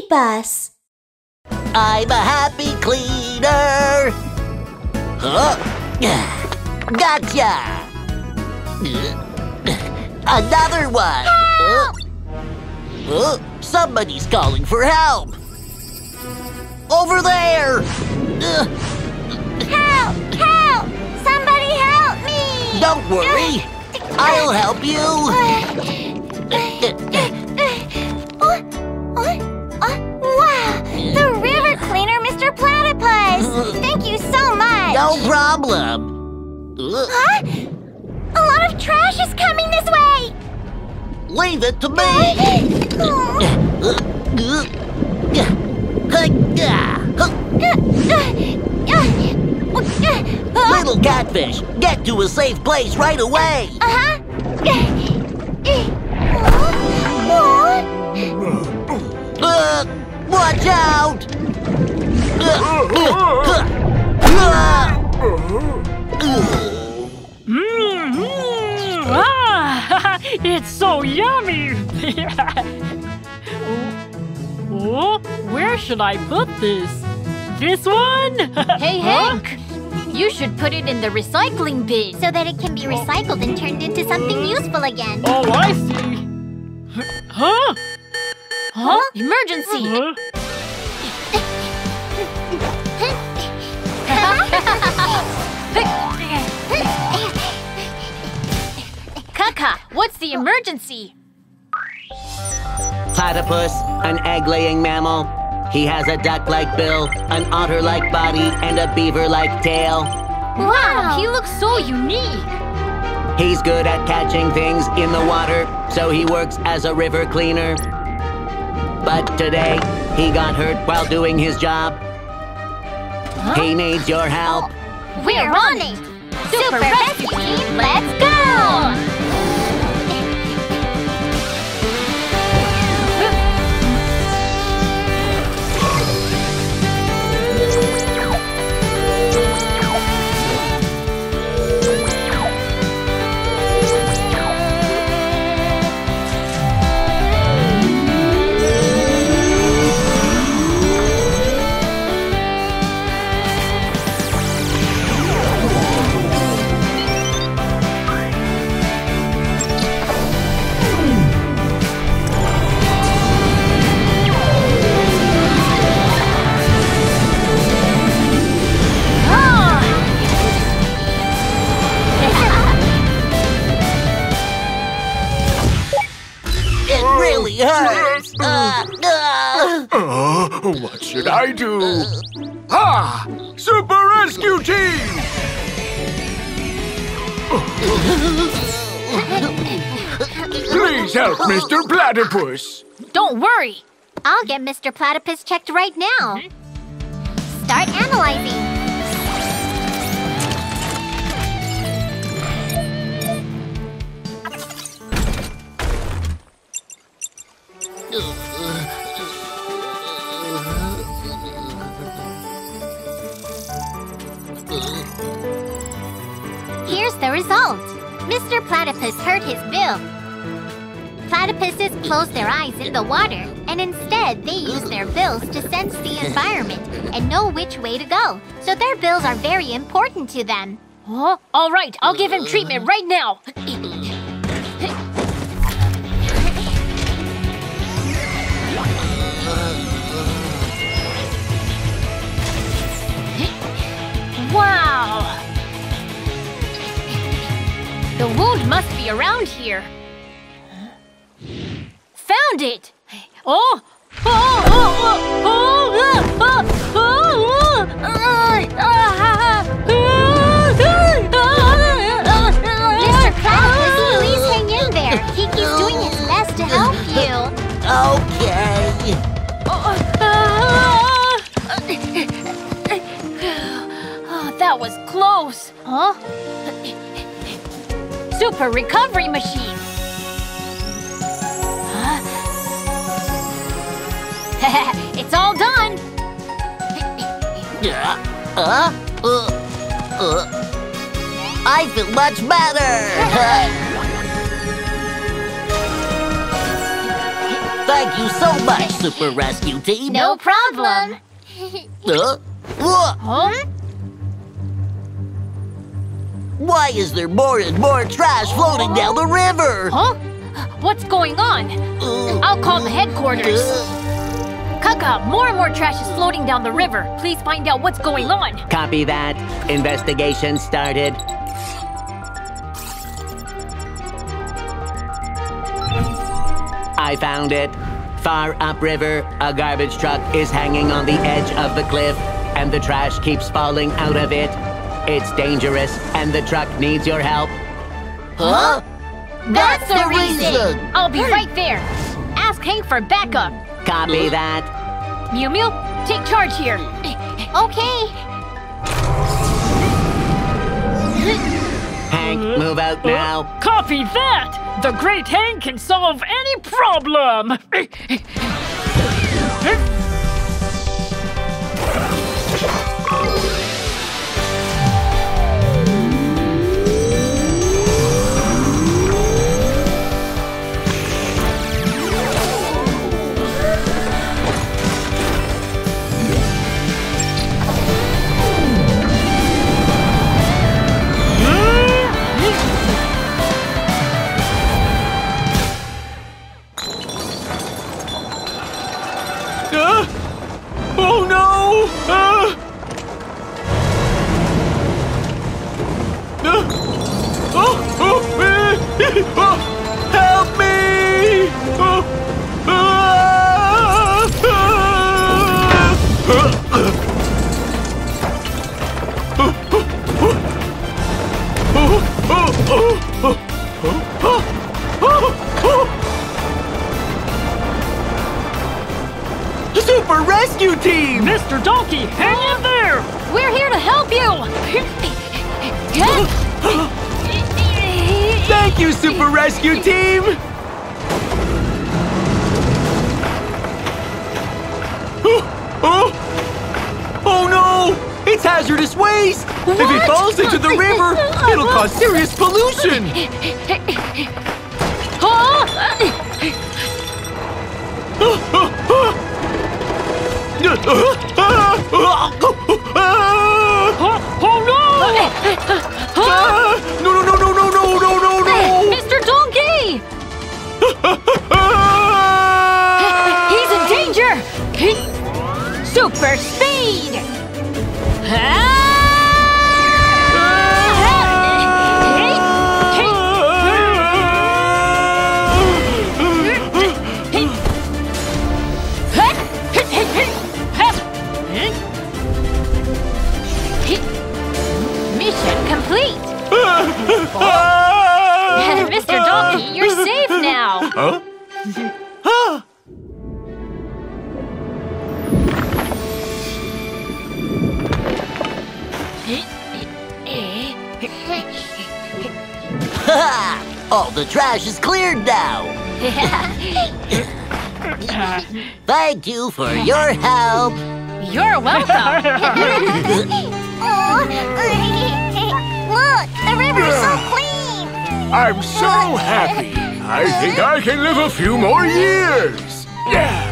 mini bus. I'm a happy cleaner. Huh? Gotcha! Another one. Help! Somebody's calling for help. Over there! Help! Help! Somebody help me! Don't worry. I'll help you. Wow! The river cleaner, Mr. Platypus! Thank you so much! No problem. Huh? A lot of trash is coming this way! Leave it to me! Little catfish, get to a safe place right away! Watch out! It's so yummy! Where should I put this? This one? Hey, Hank! You should put it in the recycling bin. So that it can be recycled and turned into something useful again. Oh, I see. Huh? Huh? Emergency! Kaka, what's the emergency? Platypus, an egg-laying mammal. He has a duck-like bill, an otter-like body, and a beaver-like tail. Wow, he looks so unique! He's good at catching things in the water, so he works as a river cleaner. But today, he got hurt while doing his job. Huh? He needs your help. We're on it! Super Rescue Team, let's go! What should I do? Ha! Super Rescue Team! Please help Mr. Platypus! Don't worry! I'll get Mr. Platypus checked right now. Start analyzing. Here's the result. Mr. Platypus hurt his bill. Platypuses close their eyes in the water, and instead they use their bills to sense the environment and know which way to go. So their bills are very important to them. Huh? All right, I'll give him treatment right now. Wow! The wound must be around here. Found it! Oh! Oh! Oh! Oh! Oh! Oh! Oh! Mr. Platypus, please hang in there. Kiki's doing his best to help you. Okay. That was close. Huh? Super recovery machine. Huh? It's all done. I feel much better. Thank you so much, Super Rescue Team. No problem. Huh? Why is there more and more trash floating down the river? Huh? What's going on? I'll call the headquarters. Kaka, more and more trash is floating down the river. Please find out what's going on. Copy that. Investigation started. I found it. Far upriver, a garbage truck is hanging on the edge of the cliff, and the trash keeps falling out of it. It's dangerous, and the truck needs your help. Huh? That's the reason! I'll be right there. Ask Hank for backup. Copy that. Mew Mew, take charge here. Okay. Hank, move out now. Copy that! The great Hank can solve any problem! Help me! Super Rescue Team! Mr. Donkey, hang in there! We're here to help you! Thank you, Super Rescue Team! Oh no! It's hazardous waste! What? If it falls into the river, it'll cause serious pollution! Oh no! No! Mr. Donkey! He's in danger! Super speed! Mission complete! Mr. Donkey, you're safe now! Huh? All the trash is cleared now! Thank you for your help! You're welcome! Look! The river's so clean! I'm so happy. I think I can live a few more years. Yeah.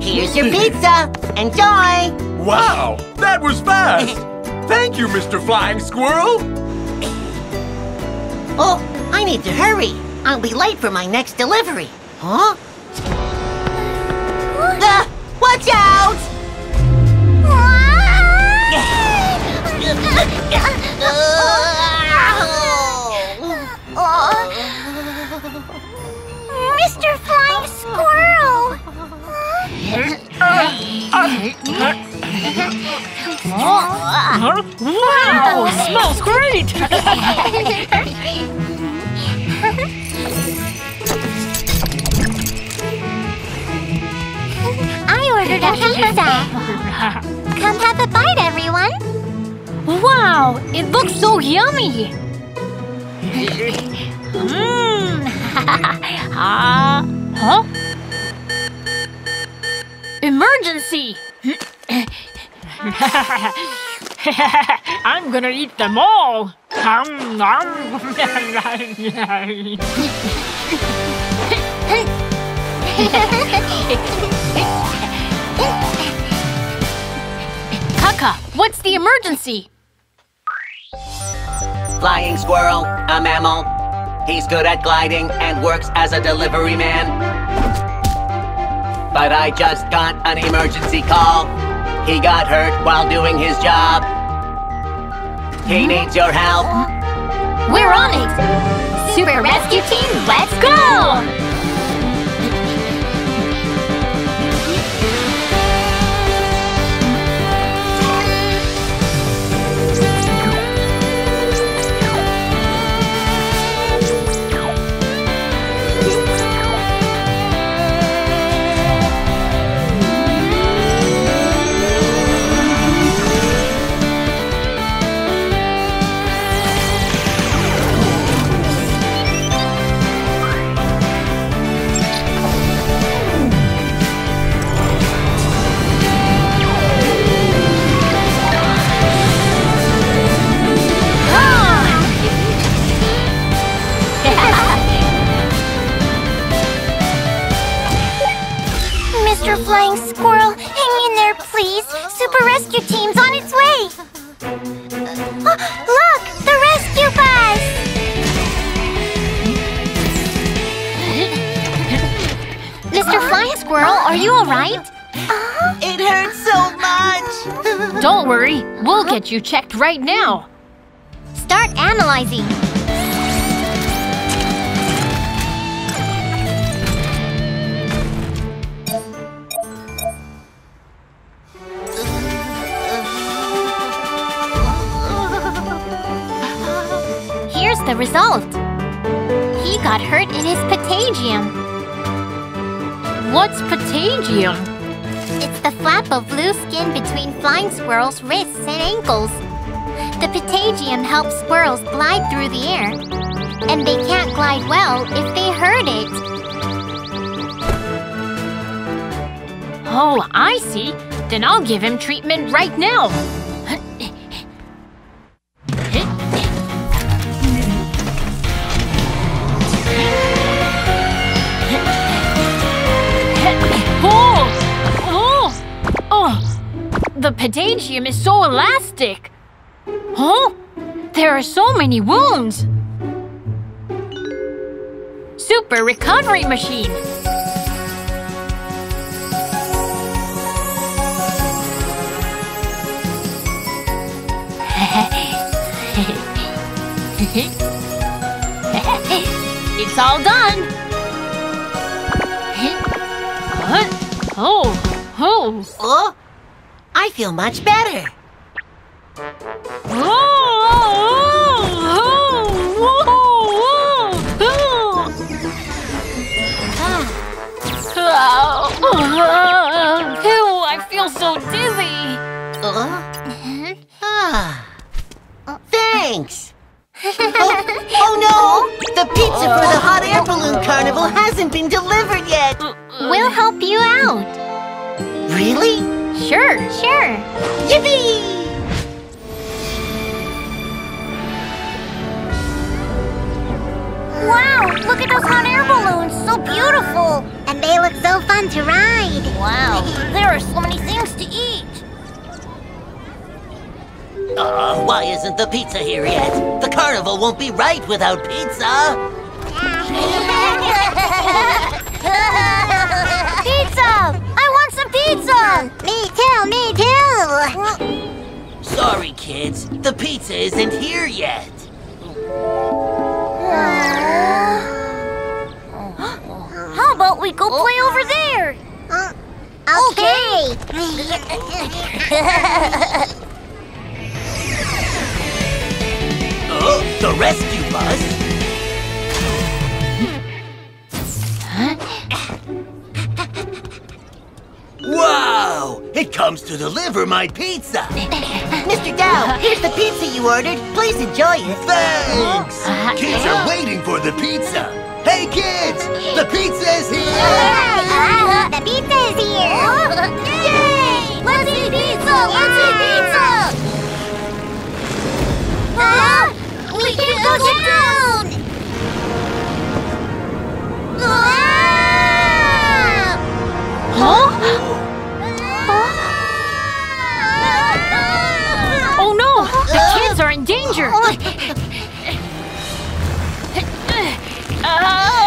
Here's your pizza. Enjoy. Wow, that was fast. Thank you, Mr. Flying Squirrel. Oh, I need to hurry. I'll be late for my next delivery. Huh? Watch out! Mr. Flying Squirrel! Wow! Smells great! Ordered a pizza. Come have a bite, everyone. Wow, it looks so yummy. Emergency. I'm gonna eat them all! Kaka, what's the emergency? Flying Squirrel, a mammal. He's good at gliding and works as a delivery man. But I just got an emergency call. He got hurt while doing his job. He needs your help. We're on it! Super Rescue Team, let's go! Flying Squirrel, hang in there, please. Super Rescue Team's on its way. Oh, look, the rescue bus. Mr. Flying Squirrel, are you all right? It hurts so much. Don't worry, we'll get you checked right now. Start analyzing. The result. He got hurt in his patagium. What's patagium? It's the flap of loose skin between flying squirrels' wrists and ankles. The patagium helps squirrels glide through the air, and they can't glide well if they hurt it. Oh, I see. Then I'll give him treatment right now. The patagium is so elastic! Huh? There are so many wounds! Super recovery machine! It's all done! What? Oh! I feel much better. Oh, I feel so dizzy. Thanks. Oh no! The pizza for the hot air balloon carnival hasn't been delivered yet. We'll help you out. Really? Sure. Yippee! Wow, look at those hot air balloons. So beautiful. And they look so fun to ride. Wow, there are so many things to eat. Why isn't the pizza here yet? The carnival won't be right without pizza. Pizza! Me too! Sorry, kids. The pizza isn't here yet. How about we go play over there? Okay! Oh, the rescue bus? Wow! It comes to deliver my pizza! Mr. Dow, here's the pizza you ordered. Please enjoy it. Thanks! Kids are waiting for the pizza. Hey, kids! The pizza is here! The pizza is here! Yay! Let's eat pizza! Let's eat pizza! We can't go down! Huh? Oh no! The kids are in danger! Oh no!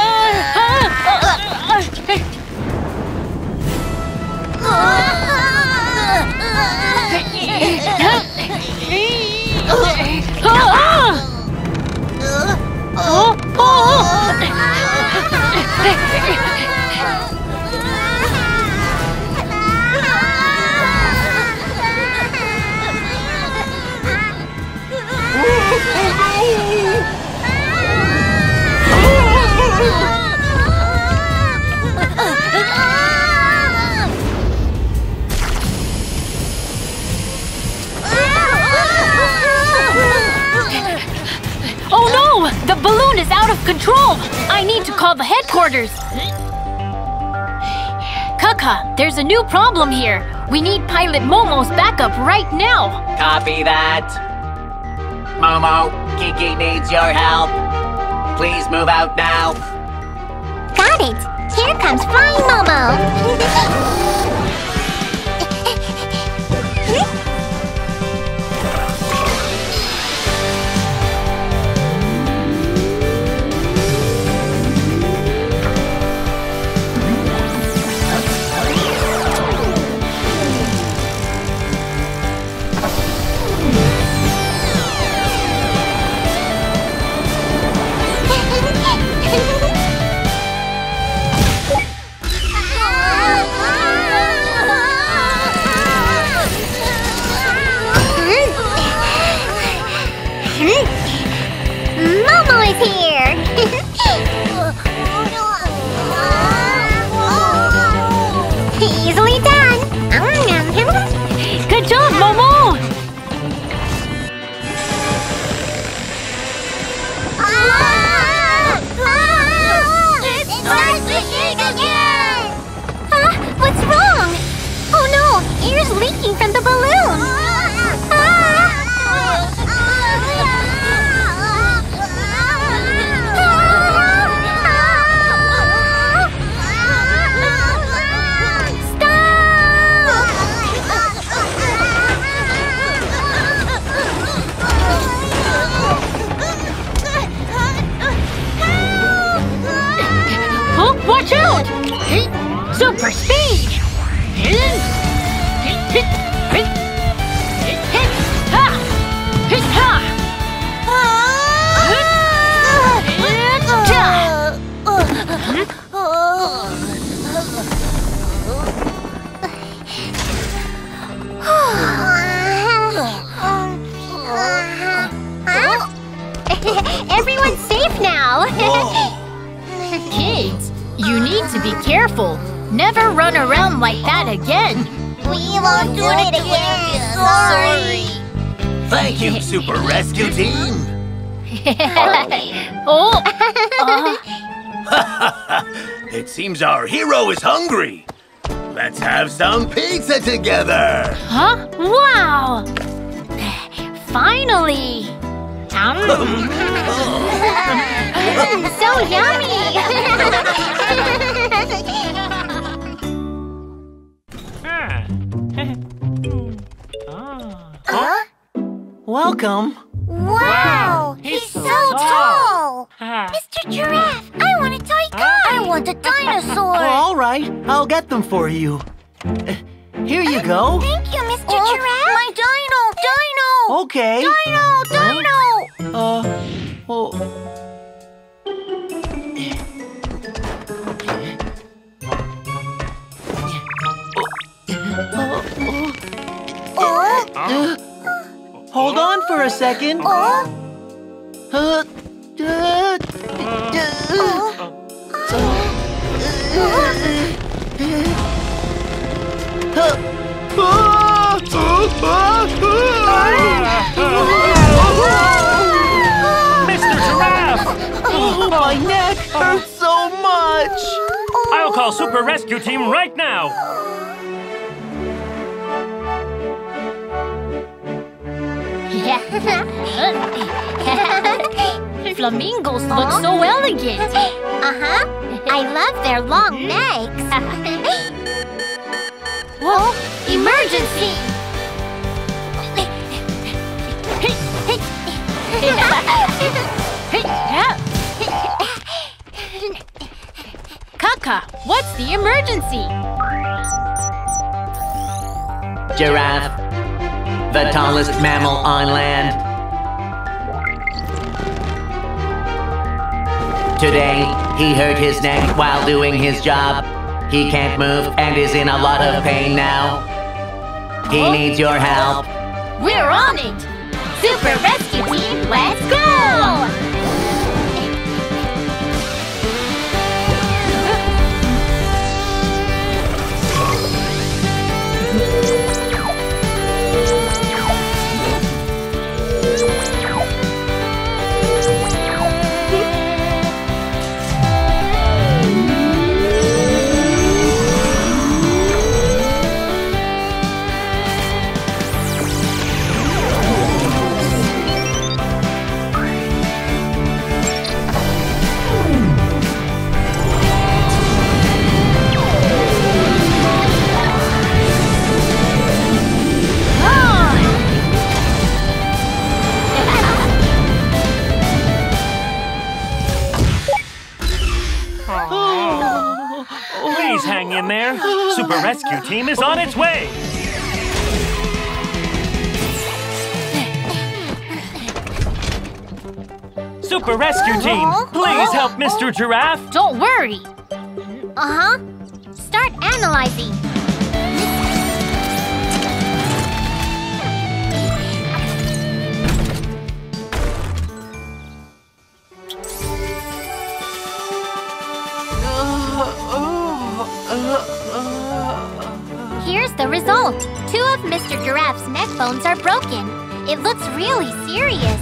The balloon is out of control! I need to call the headquarters! Kaka, there's a new problem here! We need Pilot Momo's backup right now! Copy that! Momo, Kiki needs your help! Please move out now! Got it! Here comes Flying Momo! Super speed! Everyone's safe now! Kids, you need to be careful! Never run around like that again! We won't do it again! Sorry! Thank you, Super Rescue Team! Oh! It seems our hero is hungry! Let's have some pizza together! Huh? Wow! Finally! So yummy! Welcome. Wow! He's so tall! Mr. Giraffe, I want a toy car! I want a dinosaur! Well, all right, I'll get them for you. Here you go. Thank you, Mr. Giraffe. My dino! Dino! Okay. Dino! Dino! Hold on for a second. Mr. Giraffe! Oh, my neck hurts so much! I'll call Super Rescue Team right now! Flamingos look so elegant. I love their long necks. Whoa! Emergency! Kaka, what's the emergency? Giraffe, the tallest mammal on land. Today, he hurt his neck while doing his job. He can't move and is in a lot of pain now. He needs your help. We're on it! Super Rescue Team, let's go! In there. Super Rescue Team is on its way! Super Rescue Team, please help Mr. Giraffe! Don't worry! Start analyzing! Here's the result. Two of Mr. Giraffe's neck bones are broken. It looks really serious.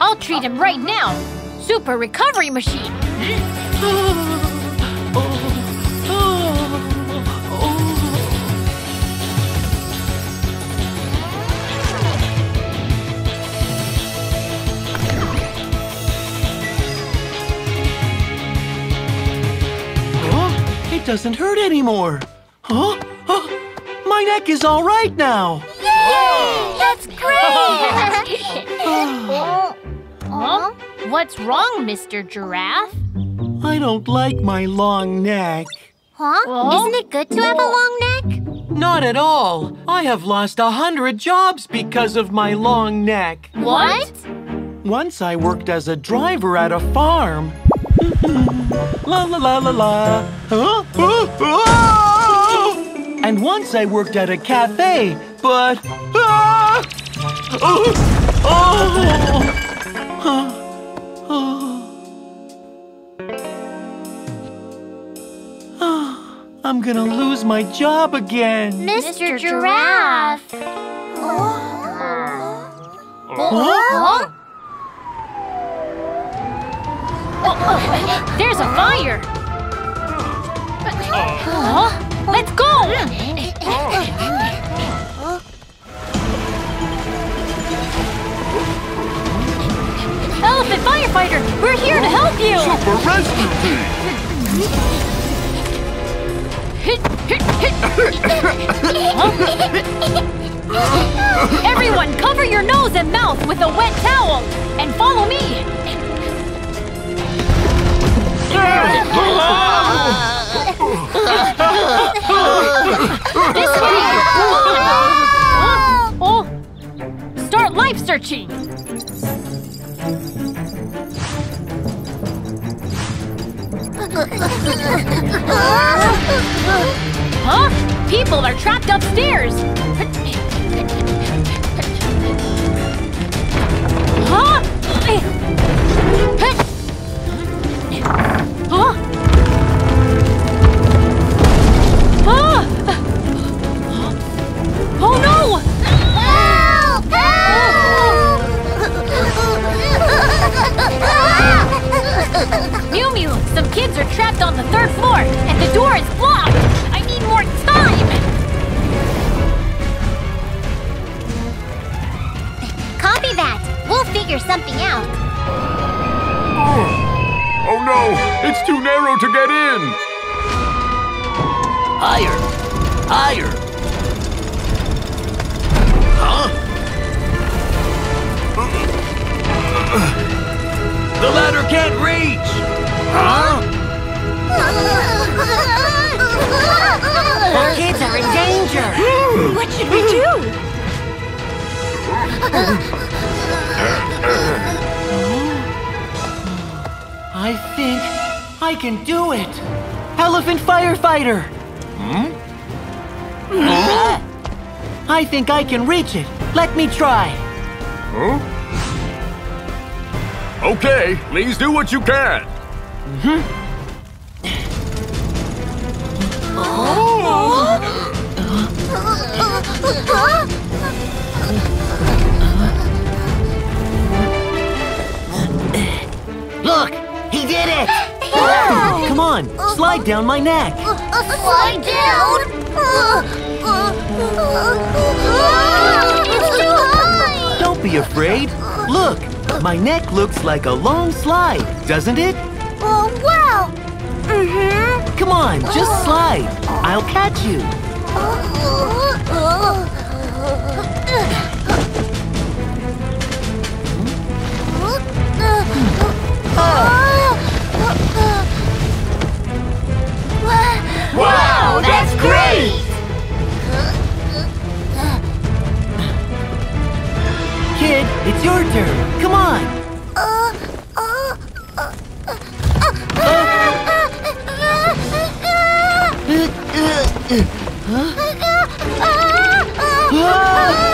I'll treat him right now. Super recovery machine. It doesn't hurt anymore. My neck is all right now. Yay! That's great! What's wrong, Mr. Giraffe? I don't like my long neck. Isn't it good to have a long neck? Not at all. I have lost 100 jobs because of my long neck. What? Once I worked as a driver at a farm. La la la la la. And once I worked at a cafe, but... I'm gonna lose my job again. Mr. Giraffe! There's a fire! Let's go! Elephant firefighter, we're here to help you! Super Rescue Team! Everyone, cover your nose and mouth with a wet towel and follow me! This way! Start life searching! People are trapped upstairs! Mew Mew, some kids are trapped on the 3rd floor, and the door is blocked! I need more time! figure something out. Oh, oh no! It's too narrow to get in! Higher! Higher! Huh? The ladder can't reach! Huh? Our kids are in danger! What should we do? I think I can do it! Elephant firefighter! Hmm? I think I can reach it. Let me try. Huh? Okay, please do what you can. Look! He did it! Yeah. Come on! Slide down my neck! Slide down? It's too high! Don't be afraid! Look! My neck looks like a long slide, doesn't it? Oh, wow! Mm-hmm. Come on, just slide! I'll catch you! Wow, that's great! Kid, it's your turn. Come on.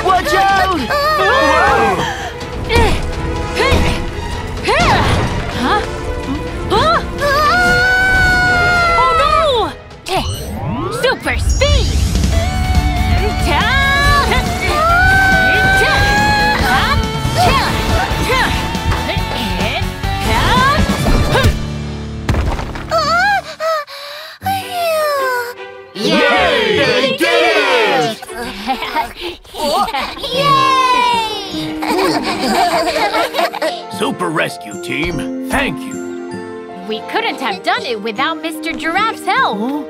Watch out! Oh no! Super speed! Yay! They did it! Yay! Super Rescue Team, thank you. We couldn't have done it without Mr. Giraffe's help.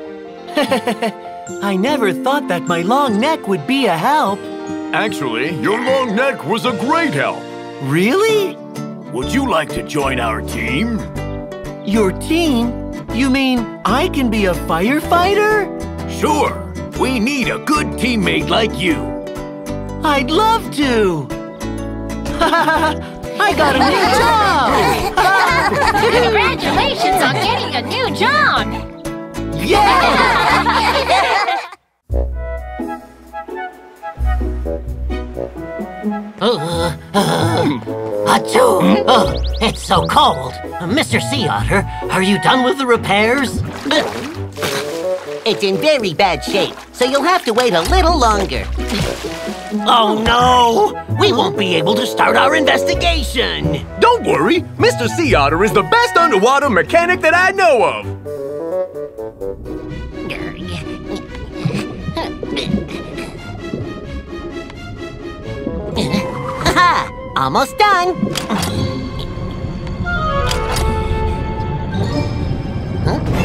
I never thought that my long neck would be a help. Actually, your long neck was a great help. Really? Would you like to join our team? Your team? You mean I can be a firefighter? Sure. We need a good teammate like you. I'd love to. I got a new job! Congratulations on getting a new job! Yeah! Achoo! Oh, it's so cold. Mr. Sea Otter, are you done with the repairs? It's in very bad shape, so you'll have to wait a little longer. Oh no! We won't be able to start our investigation! Don't worry! Mr. Sea Otter is the best underwater mechanic that I know of! Aha! Almost done!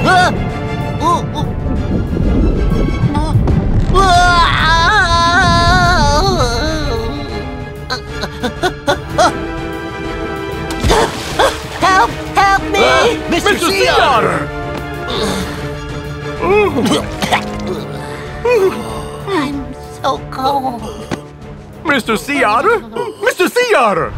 Huh? Help! Help me! Mr. Sea Otter! I'm so cold. Mr. Sea Otter? Mr. Sea Otter!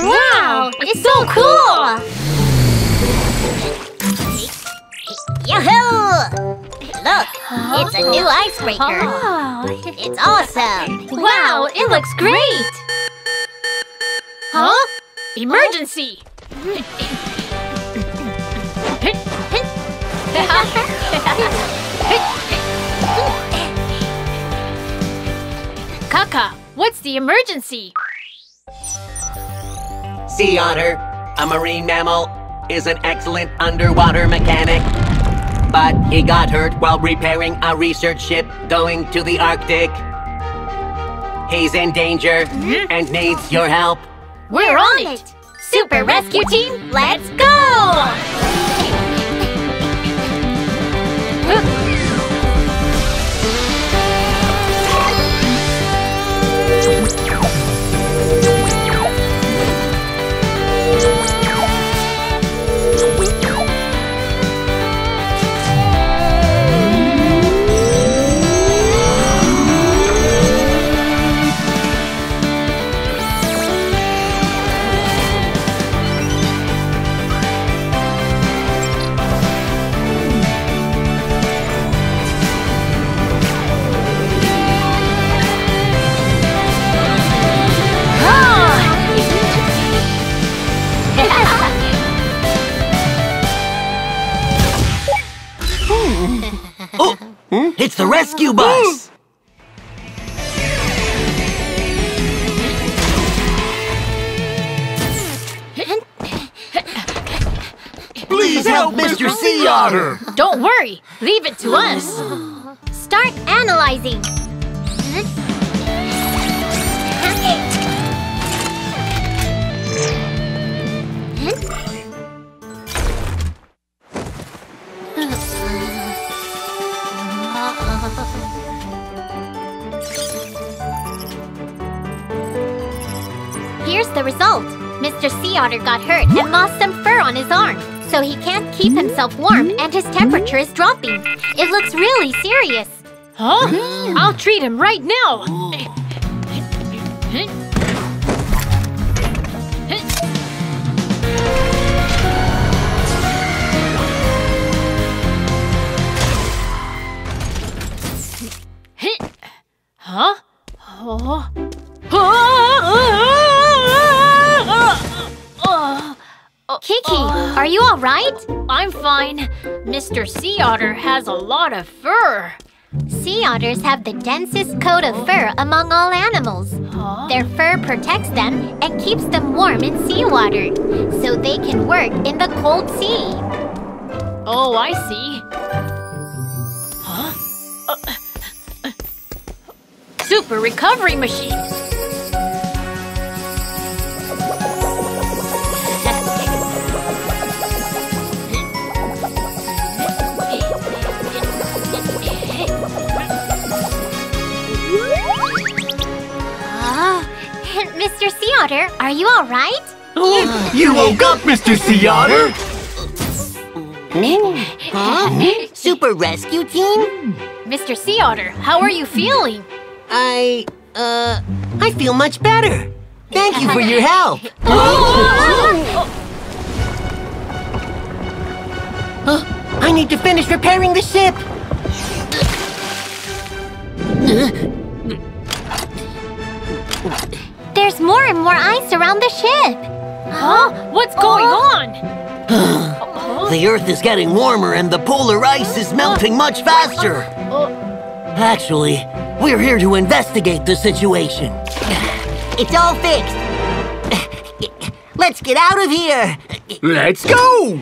Wow! It's so cool! Yahoo! Look, it's a new icebreaker. Oh. It's awesome! Wow, it looks great! Huh? Emergency! Kaka, what's the emergency? Sea Otter, a marine mammal, is an excellent underwater mechanic, but he got hurt while repairing a research ship going to the Arctic. He's in danger and needs your help. We're on it! Super Rescue Team, let's go! It's the rescue bus! Please help, Mr. Sea Otter! Don't worry, leave it to us! Start analyzing! Here's the result. Mr. Sea Otter got hurt and lost some fur on his arm, so he can't keep himself warm and his temperature is dropping. It looks really serious. Huh? I'll treat him right now. Huh? Oh. Kiki, are you all right? I'm fine. Mr. Sea Otter has a lot of fur. Sea otters have the densest coat of fur among all animals. Their fur protects them and keeps them warm in seawater, so they can work in the cold sea. Oh, I see. Huh? Super recovery machine! Mr. Sea Otter, are you all right? You woke up, Mr. Sea Otter! Super Rescue Team? Mr. Sea Otter, how are you feeling? I feel much better. Thank you for your help. I need to finish repairing the ship. There's more and more ice around the ship. Huh? What's going on? The Earth is getting warmer and the polar ice is melting much faster. Actually, we're here to investigate the situation. It's all fixed. Let's get out of here. Let's go!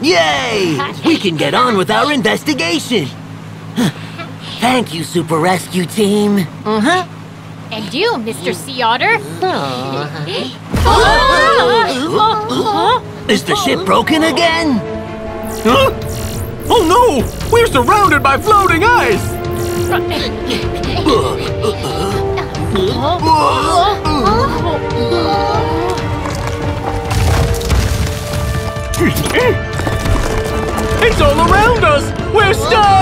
Yay! We can get on with our investigation. Thank you, Super Rescue Team. And you, Mr. Sea Otter. Is the ship broken again? Huh? Oh no! We're surrounded by floating ice! It's all around us! We're stuck!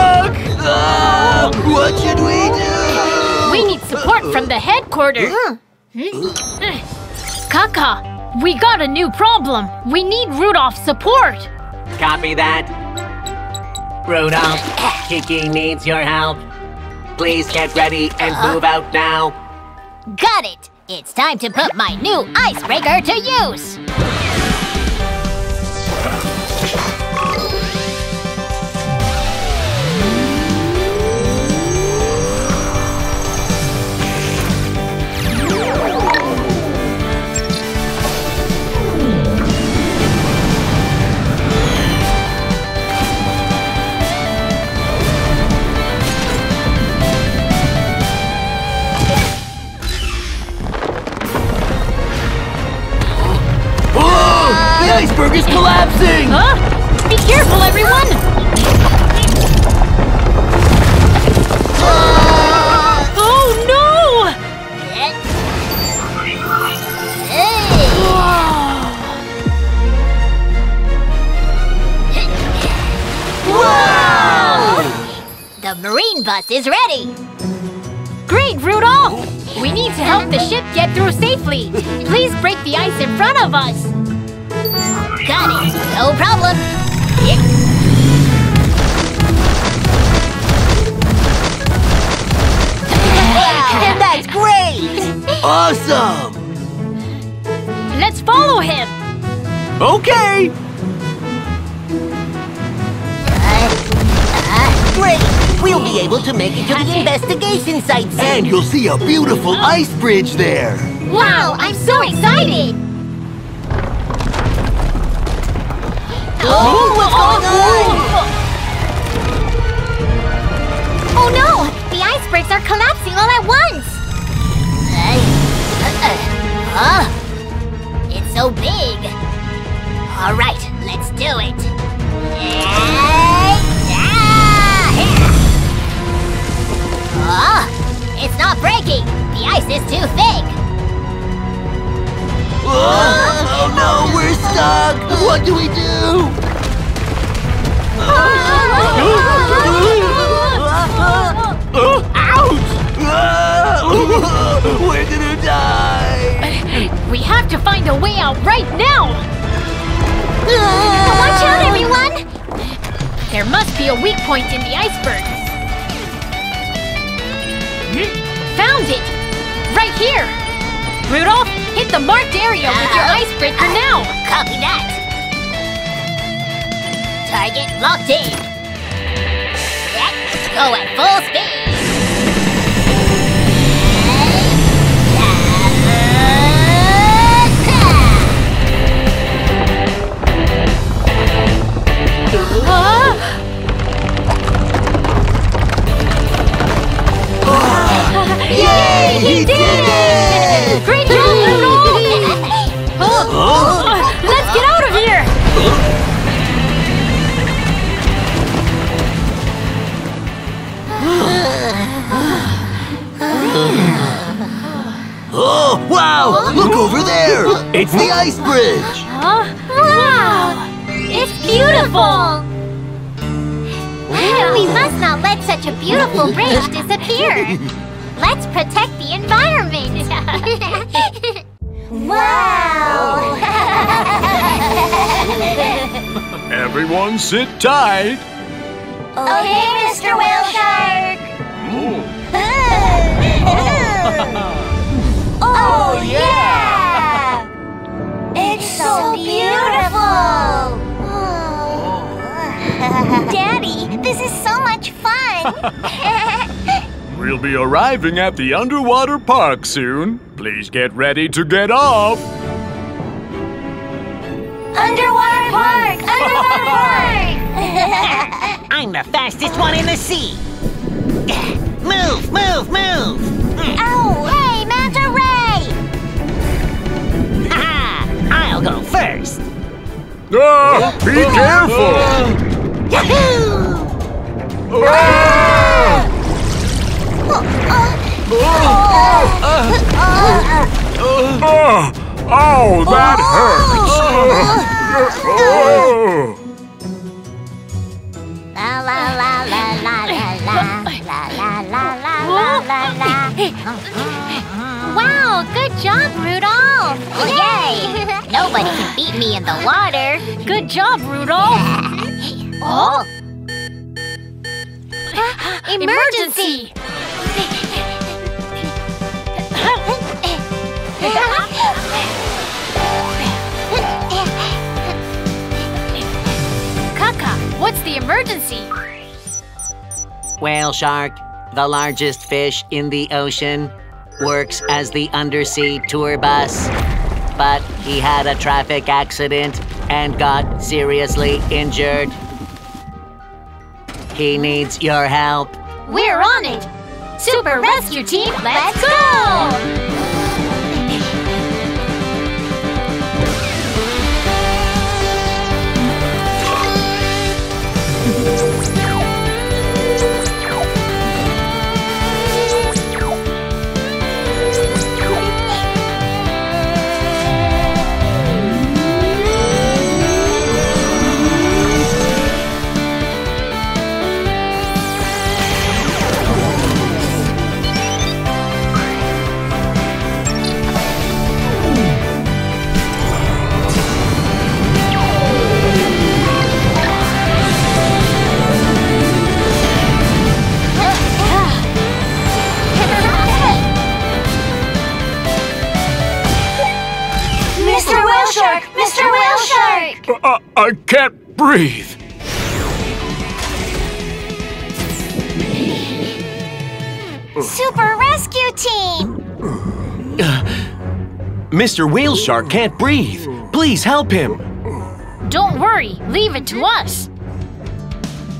What should we do? We need support from the headquarters! Kaka, we got a new problem! We need Rudolph's support! Copy that. Rudolph, Kiki needs your help. Please get ready and move out now. Got it! It's time to put my new icebreaker to use! iceberg is collapsing! Huh? Be careful, everyone! Oh, no! Whoa. Whoa! The marine bus is ready! Great, Rudolph! We need to help the ship get through safely. Please break the ice in front of us. Got it. No problem. Yeah. Wow. And that's great. Awesome. Let's follow him. Okay. Great. We'll be able to make it to the investigation site soon. And you'll see a beautiful ice bridge there. Wow, I'm so excited! Oh, what's going on? Oh no! The icebergs are collapsing all at once! It's so big. Alright, let's do it. It's not breaking! The ice is too thick! Oh no, we're stuck! What do we do? Ouch! We're gonna die! We have to find a way out right now! Watch out, everyone! There must be a weak point in the iceberg. Found it! Right here! Rudolph, hit the marked area with your icebreaker now! Copy that! Target locked in! Let's go at full speed! Yay! He did it! Great job, Rudolph! Let's get out of here! Oh, wow! Look over there! It's the ice bridge! Wow! It's beautiful! We must not let such a beautiful bridge disappear! Let's protect the environment! Wow! Everyone sit tight! Okay, Mr. Whale Shark! Oh yeah! It's so beautiful! Daddy, this is so much fun! We'll be arriving at the underwater park soon. Please get ready to get off. Underwater park! Underwater park! I'm the fastest one in the sea. Move, move, move! Oh, hey, Manta Ray! Ha! I'll go first. Be careful! Yahoo! Oh, that hurts! La la la la la la la la la la. Wow, good job, Rudolph! Yay! Nobody can beat me in the water. Good job, Rudolph! Oh! Emergency! Kaka, what's the emergency? Whale shark, the largest fish in the ocean, works as the undersea tour bus. But he had a traffic accident and got seriously injured. He needs your help. We're on it! Super Rescue Team, let's go! I can't breathe. Super Rescue Team! Mr. Whale Shark can't breathe. Please help him. Don't worry. Leave it to us.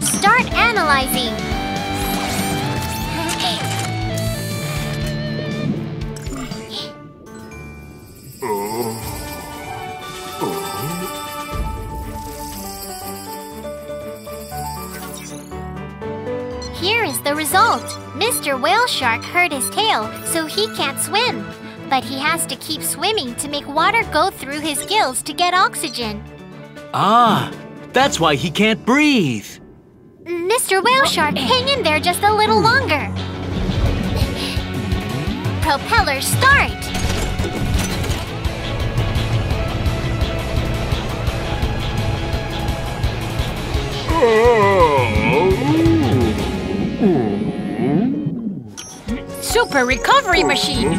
Start analyzing. Here is the result. Mr. Whale Shark hurt his tail, so he can't swim. But he has to keep swimming to make water go through his gills to get oxygen. Ah, that's why he can't breathe. Mr. Whale Shark, hang in there just a little longer. Propeller start. Super recovery machine.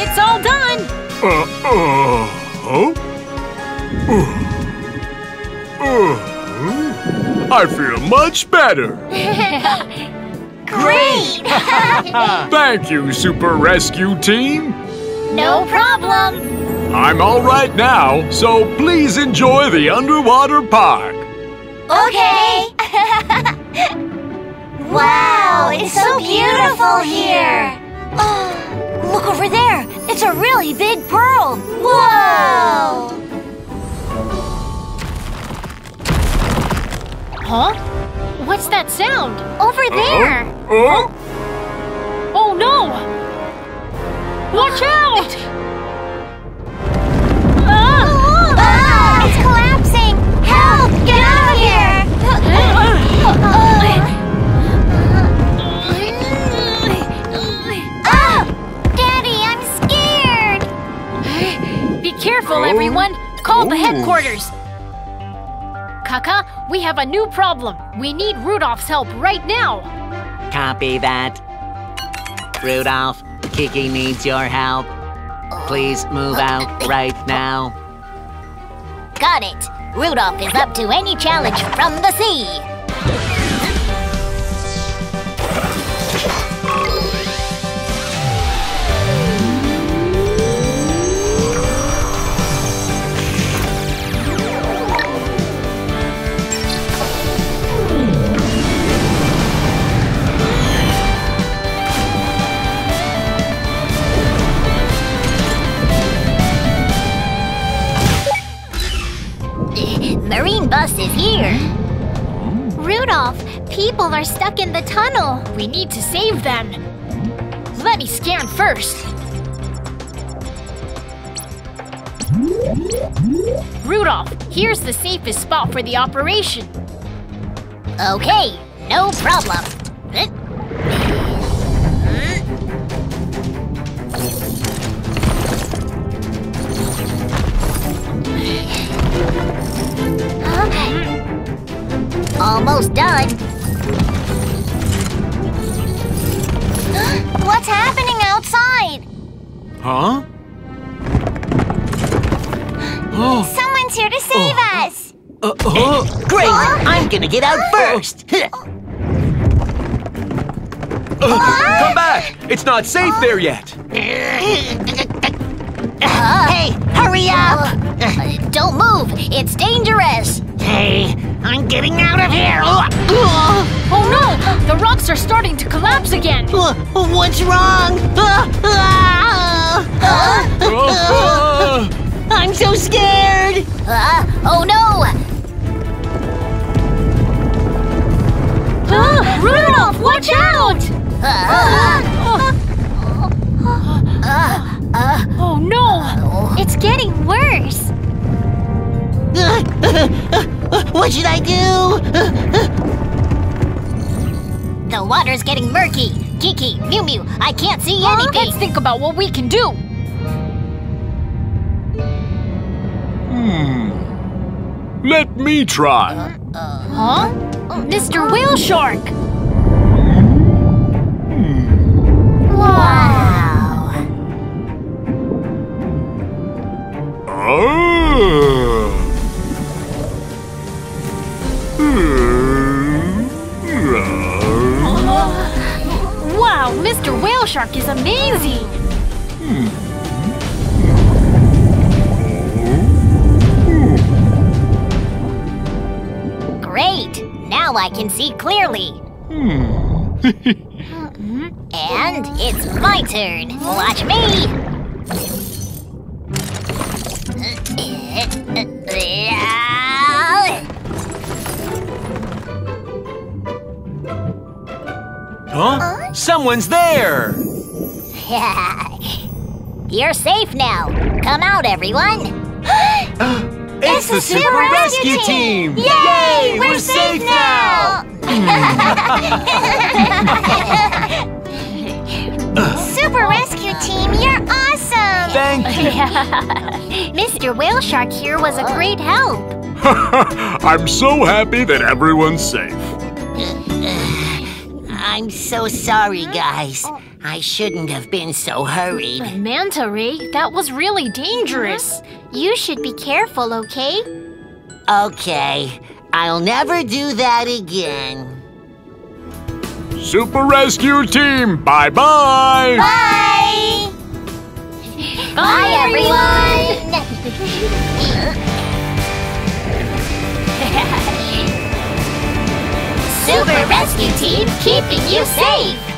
It's all done. I feel much better. Great. Thank you, Super Rescue Team. No problem. I'm all right now, so please enjoy the underwater park. Okay. Wow, it's so beautiful here. Oh, look over there. It's a really big pearl. Whoa. Huh? What's that sound? Over there. Oh, no. Watch out. Careful, everyone! Call the headquarters! Kaka, we have a new problem. We need Rudolph's help right now! Copy that. Rudolph, Kiki needs your help. Please move out right now. Got it! Rudolph is up to any challenge from the sea! Marine bus is here. Rudolph, people are stuck in the tunnel. We need to save them. Let me scan first. Rudolph, here's the safest spot for the operation. Okay, no problem. Almost done. What's happening outside? Huh? Someone's here to save us. Great! I'm gonna get out first. Come back! It's not safe there yet. Hey, hurry up! Don't move. It's dangerous. Hey, I'm getting out of here! Oh no! The rocks are starting to collapse again! What's wrong? I'm so scared! Oh no! Rudolph, watch out! Oh no! It's getting worse! What should I do? The water's getting murky. Kiki, Mew Mew, I can't see anything. Let's think about what we can do. Let me try. Mr. Whale Shark. Wow, Mr. Whale Shark is amazing! Great! Now I can see clearly. And it's my turn. Watch me! Huh? Someone's there! You're safe now. Come out, everyone. It's the Super Rescue Team! Yay! We're safe now! Super Rescue Team, you're awesome! Thank you! Mr. Whale Shark here was a great help. I'm so happy that everyone's safe. I'm so sorry, guys. I shouldn't have been so hurried. But Manta Ray, that was really dangerous. You should be careful, okay? Okay. I'll never do that again. Super Rescue Team, bye-bye! Bye! Bye, everyone! Super Rescue Team, keeping you safe!